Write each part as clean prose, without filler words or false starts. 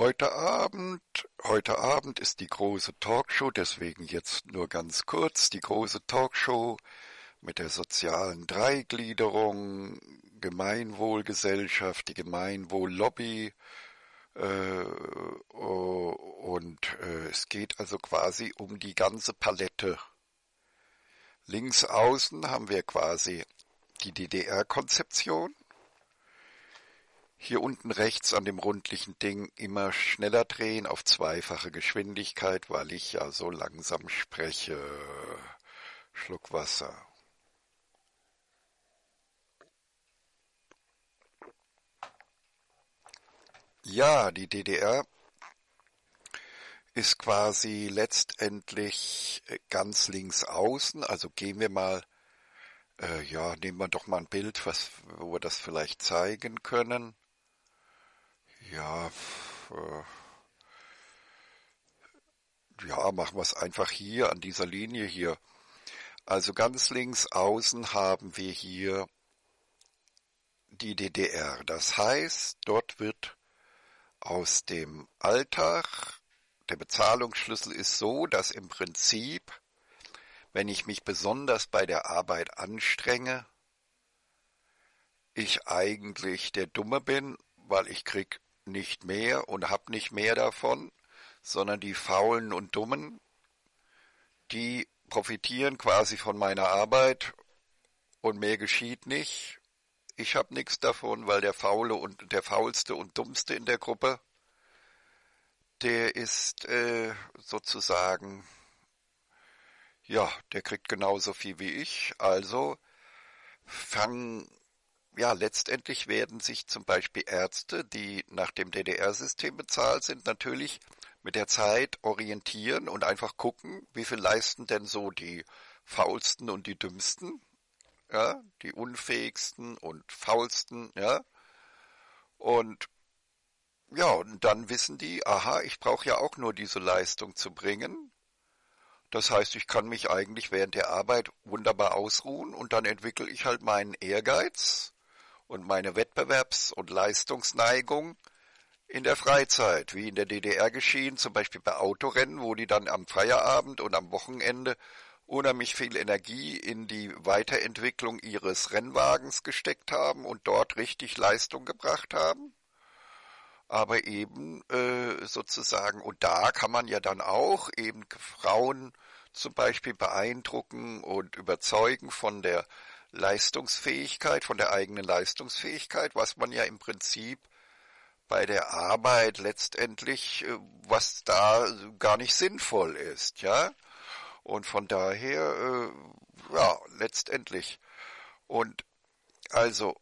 Heute Abend ist die große Talkshow, deswegen jetzt nur ganz kurz, die große Talkshow mit der sozialen Dreigliederung, Gemeinwohlgesellschaft, die Gemeinwohllobby und es geht also quasi um die ganze Palette. Links außen haben wir quasi die DDR-Konzeption. Hier unten rechts an dem rundlichen Ding immer schneller drehen auf zweifache Geschwindigkeit, weil ich ja so langsam spreche. Schluck Wasser. Ja, die DDR ist quasi letztendlich ganz links außen. Also gehen wir mal, nehmen wir doch mal ein Bild, wo wir das vielleicht zeigen können. Ja, machen wir es einfach hier an dieser Linie hier. Also ganz links außen haben wir hier die DDR. Das heißt, dort wird aus dem Alltag, der Bezahlungsschlüssel ist so, dass im Prinzip, wenn ich mich besonders bei der Arbeit anstrenge, ich eigentlich der Dumme bin, weil ich krieg nicht mehr und hab nicht mehr davon, sondern die Faulen und Dummen, die profitieren quasi von meiner Arbeit und mehr geschieht nicht. Ich hab nichts davon, weil der Faule und der Faulste und Dummste in der Gruppe, der ist sozusagen, ja, der kriegt genauso viel wie ich. Also letztendlich werden sich zum Beispiel Ärzte, die nach dem DDR-System bezahlt sind, natürlich mit der Zeit orientieren und einfach gucken, wie viel leisten denn so die Faulsten und die Dümmsten, ja, die Unfähigsten und Faulsten, ja. Und dann wissen die, aha, ich brauche ja auch nur diese Leistung zu bringen. Das heißt, ich kann mich eigentlich während der Arbeit wunderbar ausruhen und dann entwickle ich halt meinen Ehrgeiz und meine Wettbewerbs- und Leistungsneigung in der Freizeit, wie in der DDR geschehen, zum Beispiel bei Autorennen, wo die dann am Feierabend und am Wochenende unheimlich viel Energie in die Weiterentwicklung ihres Rennwagens gesteckt haben und dort richtig Leistung gebracht haben. Aber eben sozusagen, und da kann man ja dann auch eben Frauen zum Beispiel beeindrucken und überzeugen von der Leistungsfähigkeit, von der eigenen Leistungsfähigkeit, was man ja im Prinzip bei der Arbeit letztendlich, was da gar nicht sinnvoll ist, ja. Und von daher, letztendlich. Und also,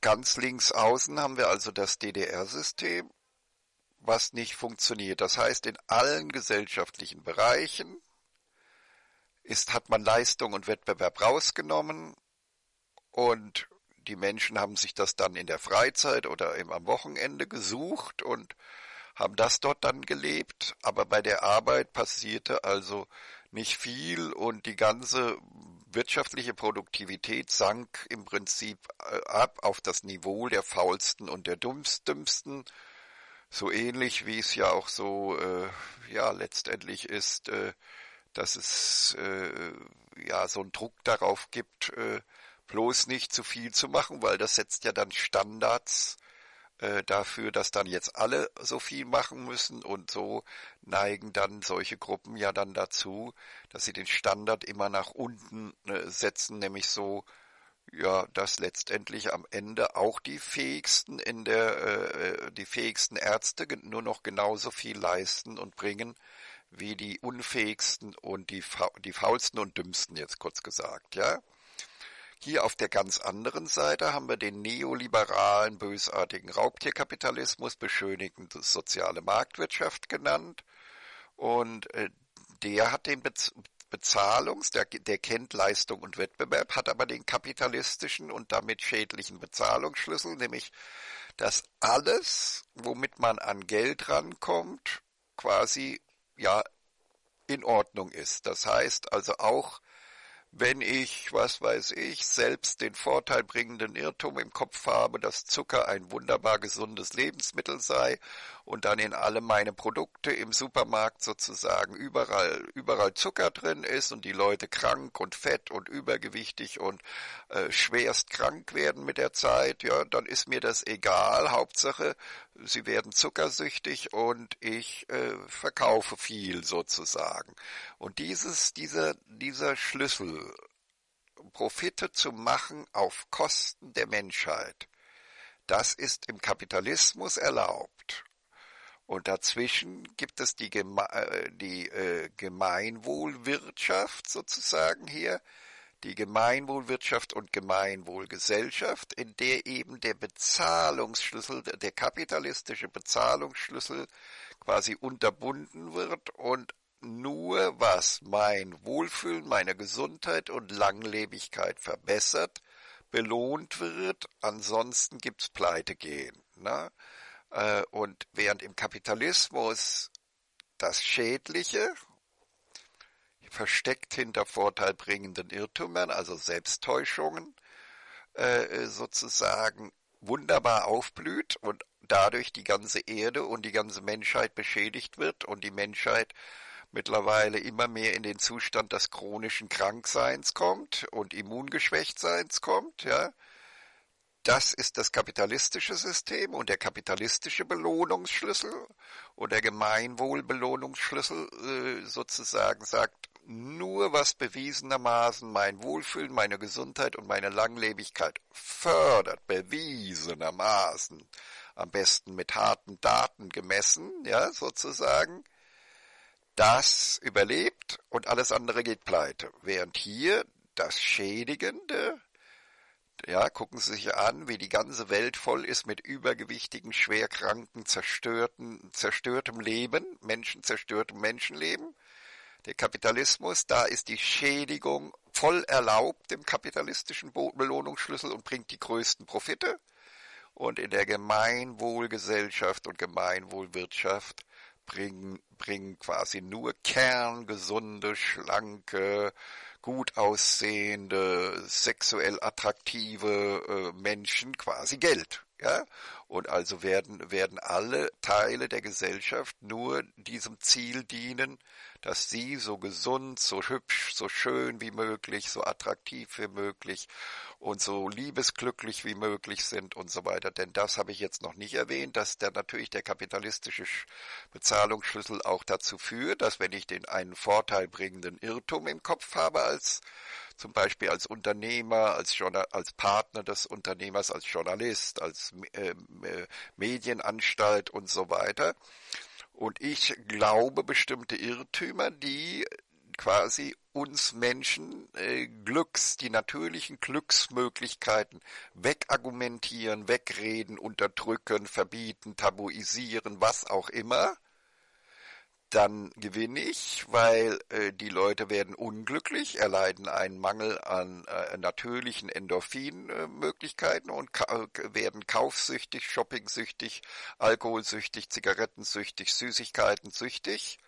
ganz links außen haben wir also das DDR-System, was nicht funktioniert. Das heißt, in allen gesellschaftlichen Bereichen hat man Leistung und Wettbewerb rausgenommen und die Menschen haben sich das dann in der Freizeit oder eben am Wochenende gesucht und haben das dort dann gelebt. Aber bei der Arbeit passierte also nicht viel und die ganze wirtschaftliche Produktivität sank im Prinzip ab auf das Niveau der Faulsten und der Dümmsten, so ähnlich wie es ja auch so letztendlich ist, dass es so einen Druck darauf gibt, bloß nicht zu viel zu machen, weil das setzt ja dann Standards dafür, dass dann jetzt alle so viel machen müssen und so neigen dann solche Gruppen ja dann dazu, dass sie den Standard immer nach unten setzen, nämlich so, ja, dass letztendlich am Ende auch die Fähigsten die fähigsten Ärzte nur noch genauso viel leisten und bringen wie die Unfähigsten und die Faulsten und Dümmsten, jetzt kurz gesagt, ja. Hier auf der ganz anderen Seite haben wir den neoliberalen, bösartigen Raubtierkapitalismus, beschönigende soziale Marktwirtschaft genannt. Und der hat den der kennt Leistung und Wettbewerb, hat aber den kapitalistischen und damit schädlichen Bezahlungsschlüssel, nämlich, dass alles, womit man an Geld rankommt, quasi, ja, in Ordnung ist. Das heißt also auch, Wenn ich, was weiß ich, selbst den vorteilbringenden Irrtum im Kopf habe, dass Zucker ein wunderbar gesundes Lebensmittel sei und dann in alle meine Produkte im Supermarkt sozusagen überall Zucker drin ist und die Leute krank und fett und übergewichtig und schwerst krank werden mit der Zeit, ja, dann ist mir das egal. Hauptsache, sie werden zuckersüchtig und ich verkaufe viel sozusagen. Und dieser Schlüssel, Profite zu machen auf Kosten der Menschheit, das ist im Kapitalismus erlaubt. Und dazwischen gibt es die Gemeinwohlwirtschaft sozusagen hier, die Gemeinwohlwirtschaft und Gemeinwohlgesellschaft, in der eben der Bezahlungsschlüssel, der kapitalistische Bezahlungsschlüssel quasi unterbunden wird und nur was mein Wohlfühlen, meine Gesundheit und Langlebigkeit verbessert, belohnt wird, ansonsten gibt's Pleitegehen, ne? Und während im Kapitalismus das Schädliche, versteckt hinter vorteilbringenden Irrtümern, also Selbsttäuschungen, sozusagen wunderbar aufblüht und dadurch die ganze Erde und die ganze Menschheit beschädigt wird und die Menschheit mittlerweile immer mehr in den Zustand des chronischen Krankseins kommt und Immungeschwächtseins kommt, ja. Das ist das kapitalistische System und der kapitalistische Belohnungsschlüssel und der Gemeinwohl-Belohnungsschlüssel sozusagen sagt, nur was bewiesenermaßen mein Wohlfühlen, meine Gesundheit und meine Langlebigkeit fördert, bewiesenermaßen, am besten mit harten Daten gemessen, ja, sozusagen, das überlebt und alles andere geht pleite. Während hier das Schädigende, ja, gucken Sie sich an, wie die ganze Welt voll ist mit übergewichtigen, schwerkranken, zerstörtem Leben, zerstörtem Menschenleben. Der Kapitalismus, da ist die Schädigung voll erlaubt im kapitalistischen Belohnungsschlüssel und bringt die größten Profite. Und in der Gemeinwohlgesellschaft und Gemeinwohlwirtschaft bringen quasi nur kerngesunde, schlanke, gut aussehende, sexuell attraktive Menschen quasi Geld. Ja? Und also werden alle Teile der Gesellschaft nur diesem Ziel dienen, dass sie so gesund, so hübsch, so schön wie möglich, so attraktiv wie möglich und so liebesglücklich wie möglich sind und so weiter. Denn das habe ich jetzt noch nicht erwähnt, dass natürlich der kapitalistische Bezahlungsschlüssel auch dazu führt, dass wenn ich den einen vorteilbringenden Irrtum im Kopf habe, als zum Beispiel als Unternehmer, als Partner des Unternehmers, als Journalist, als Medienanstalt und so weiter. Und ich glaube bestimmte Irrtümer, die quasi uns Menschen die natürlichen Glücksmöglichkeiten wegargumentieren, wegreden, unterdrücken, verbieten, tabuisieren, was auch immer, dann gewinne ich, weil die Leute werden unglücklich, erleiden einen Mangel an natürlichen Endorphinmöglichkeiten und werden kaufsüchtig, shoppingsüchtig, alkoholsüchtig, zigarettensüchtig, süßigkeitensüchtig.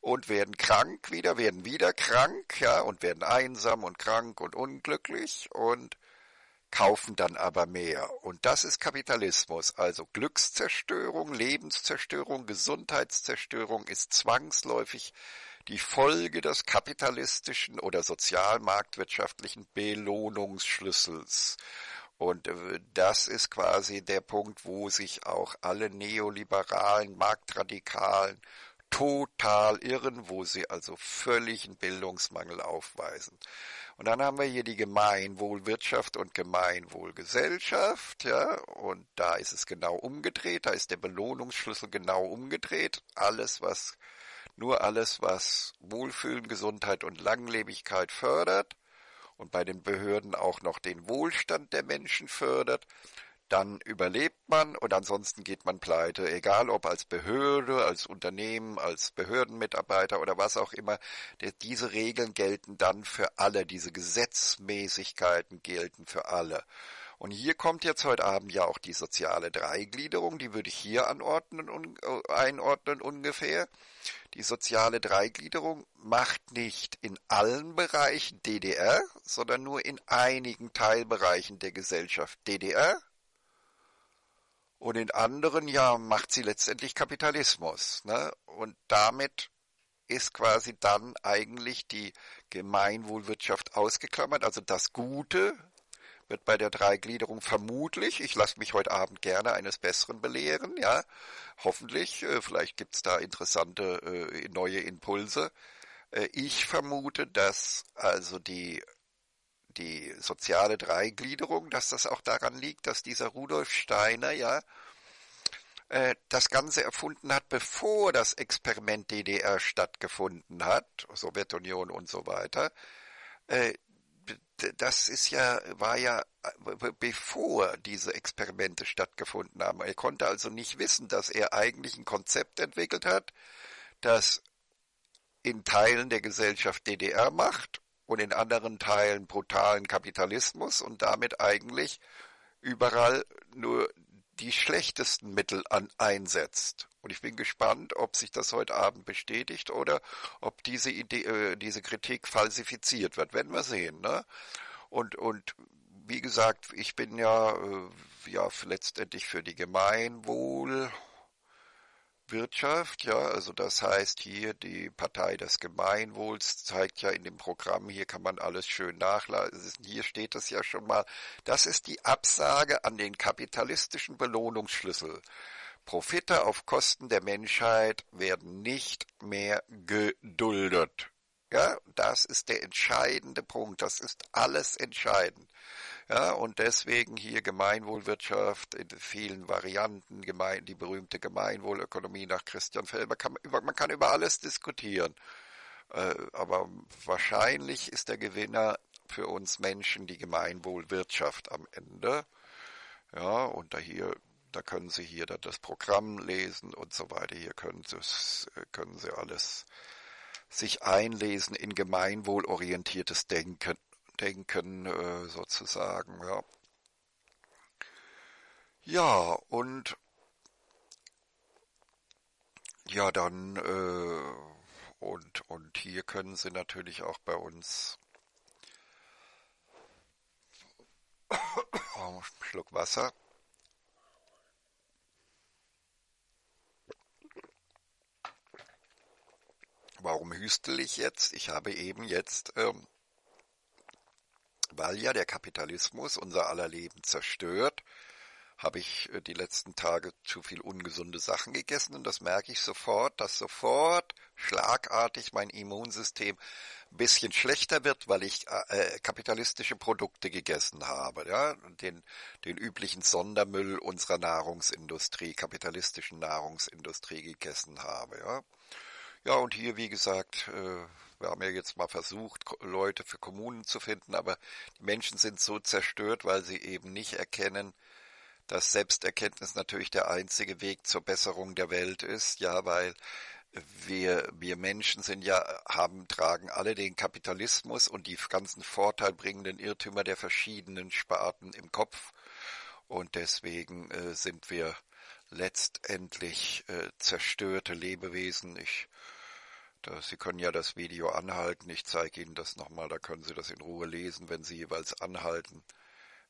Und werden krank wieder, ja, und werden einsam und krank und unglücklich und kaufen dann aber mehr. Und das ist Kapitalismus. Also Glückszerstörung, Lebenszerstörung, Gesundheitszerstörung ist zwangsläufig die Folge des kapitalistischen oder sozialmarktwirtschaftlichen Belohnungsschlüssels. Und das ist quasi der Punkt, wo sich auch alle neoliberalen, marktradikalen total irren, wo sie also völligen Bildungsmangel aufweisen. Und dann haben wir hier die Gemeinwohlwirtschaft und Gemeinwohlgesellschaft, ja, und da ist es genau umgedreht, da ist der Belohnungsschlüssel genau umgedreht. Alles, was Wohlfühlen, Gesundheit und Langlebigkeit fördert und bei den Behörden auch noch den Wohlstand der Menschen fördert, dann überlebt man und ansonsten geht man pleite, egal ob als Behörde, als Unternehmen, als Behördenmitarbeiter oder was auch immer. Diese Regeln gelten dann für alle, diese Gesetzmäßigkeiten gelten für alle. Und hier kommt jetzt heute Abend ja auch die soziale Dreigliederung, die würde ich hier einordnen ungefähr. Die soziale Dreigliederung macht nicht in allen Bereichen DDR, sondern nur in einigen Teilbereichen der Gesellschaft DDR. Und in anderen, ja, macht sie letztendlich Kapitalismus, ne? Und damit ist quasi dann eigentlich die Gemeinwohlwirtschaft ausgeklammert. Also das Gute wird bei der Dreigliederung vermutlich, ich lasse mich heute Abend gerne eines Besseren belehren, ja, hoffentlich, vielleicht gibt's da interessante neue Impulse. Ich vermute, dass also die soziale Dreigliederung, dass das auch daran liegt, dass dieser Rudolf Steiner ja das Ganze erfunden hat, bevor das Experiment DDR stattgefunden hat, Sowjetunion und so weiter. Das ist ja, war ja bevor diese Experimente stattgefunden haben. Er konnte also nicht wissen, dass er eigentlich ein Konzept entwickelt hat, das in Teilen der Gesellschaft DDR macht und in anderen Teilen brutalen Kapitalismus und damit eigentlich überall nur die schlechtesten Mittel einsetzt. Und ich bin gespannt, ob sich das heute Abend bestätigt oder ob diese diese Kritik falsifiziert wird. Werden wir sehen, ne? Und wie gesagt, ich bin ja letztendlich für die Gemeinwohlwirtschaft, ja, also das heißt hier die Partei des Gemeinwohls zeigt ja in dem Programm, hier kann man alles schön nachlesen, hier steht es ja schon mal, das ist die Absage an den kapitalistischen Belohnungsschlüssel. Profite auf Kosten der Menschheit werden nicht mehr geduldet. Ja, das ist der entscheidende Punkt, das ist alles entscheidend. Ja, und deswegen hier Gemeinwohlwirtschaft in vielen Varianten, die berühmte Gemeinwohlökonomie nach Christian Felber, man kann über alles diskutieren. Aber wahrscheinlich ist der Gewinner für uns Menschen die Gemeinwohlwirtschaft am Ende. Ja, und da können Sie hier das Programm lesen und so weiter. Hier können Sie alles sich einlesen in gemeinwohlorientiertes Denken sozusagen, ja. Ja, und ja, dann und hier können Sie natürlich auch bei uns Schluck Wasser. Warum hüstel ich jetzt? Ich habe eben jetzt weil ja der Kapitalismus unser aller Leben zerstört, habe ich die letzten Tage zu viel ungesunde Sachen gegessen und das merke ich sofort, dass sofort schlagartig mein Immunsystem ein bisschen schlechter wird, weil ich kapitalistische Produkte gegessen habe, ja, den üblichen Sondermüll unserer Nahrungsindustrie, kapitalistischen Nahrungsindustrie gegessen habe, ja. Ja, und hier, wie gesagt, wir haben ja jetzt mal versucht, Leute für Kommunen zu finden, aber die Menschen sind so zerstört, weil sie eben nicht erkennen, dass Selbsterkenntnis natürlich der einzige Weg zur Besserung der Welt ist, ja, weil wir Menschen sind ja, tragen alle den Kapitalismus und die ganzen vorteilbringenden Irrtümer der verschiedenen Sparten im Kopf und deswegen sind wir letztendlich zerstörte Lebewesen. Sie können ja das Video anhalten, ich zeige Ihnen das nochmal, da können Sie das in Ruhe lesen, wenn Sie jeweils anhalten.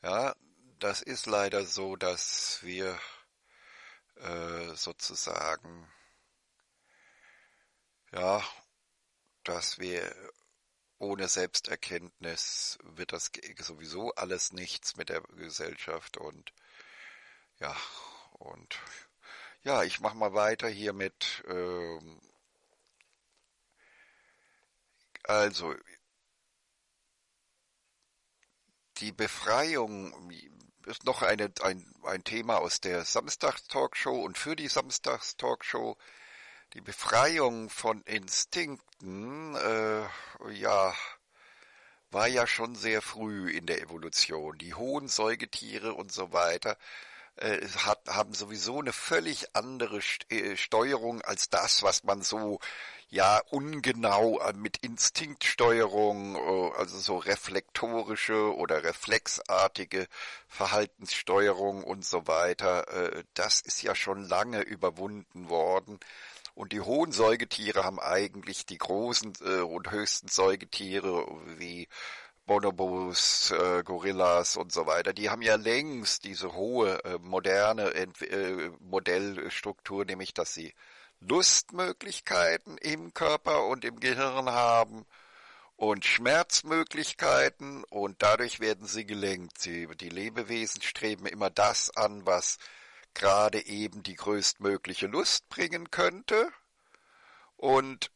Ja, das ist leider so, dass wir sozusagen, ja, dass wir ohne Selbsterkenntnis wird das sowieso alles nichts mit der Gesellschaft und ja, ich mache mal weiter hier mit also, die Befreiung ist noch ein Thema aus der Samstagstalkshow und für die Samstagstalkshow. Die Befreiung von Instinkten, ja, war ja schon sehr früh in der Evolution. Die hohen Säugetiere und so weiter haben sowieso eine völlig andere Steuerung als das, was man so ja ungenau mit Instinktsteuerung, also so reflektorische oder reflexartige Verhaltenssteuerung und so weiter, das ist ja schon lange überwunden worden. Und die hohen Säugetiere haben eigentlich die großen und höchsten Säugetiere wie Bonobos, Gorillas und so weiter, die haben ja längst diese hohe moderne Modellstruktur, nämlich dass sie Lustmöglichkeiten im Körper und im Gehirn haben und Schmerzmöglichkeiten, und dadurch werden sie gelenkt. Die Lebewesen streben immer das an, was gerade eben die größtmögliche Lust bringen könnte, und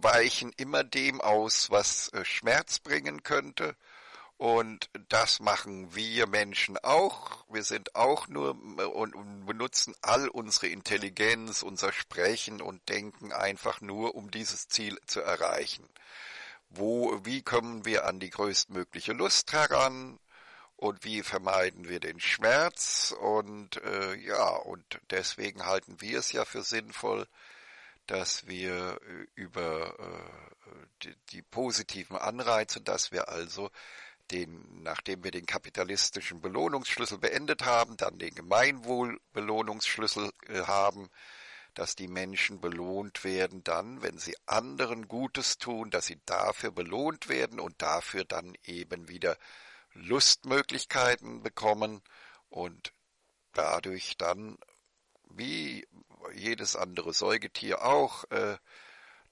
weichen immer dem aus, was Schmerz bringen könnte. Und das machen wir Menschen auch. Wir sind auch nur und benutzen all unsere Intelligenz, unser Sprechen und Denken einfach nur, um dieses Ziel zu erreichen. Wie kommen wir an die größtmögliche Lust heran? Und wie vermeiden wir den Schmerz? Und und deswegen halten wir es ja für sinnvoll, dass wir über die positiven Anreize, dass wir also nachdem wir den kapitalistischen Belohnungsschlüssel beendet haben, dann den Gemeinwohl-Belohnungsschlüssel haben, dass die Menschen belohnt werden dann, wenn sie anderen Gutes tun, dass sie dafür belohnt werden und dafür dann eben wieder Lustmöglichkeiten bekommen und dadurch dann, wie jedes andere Säugetier auch,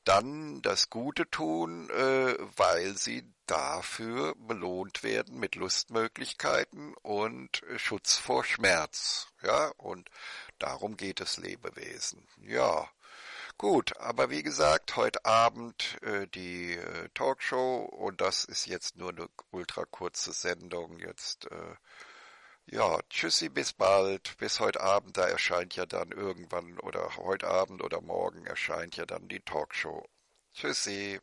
dann das Gute tun, weil sie dafür belohnt werden mit Lustmöglichkeiten und Schutz vor Schmerz. Ja, und darum geht es Lebewesen. Ja, gut, aber wie gesagt, heute Abend die Talkshow, und das ist jetzt nur eine ultra kurze Sendung jetzt. Ja, tschüssi, bis bald, bis heute Abend, da erscheint ja dann irgendwann oder heute Abend oder morgen erscheint ja dann die Talkshow. Tschüssi.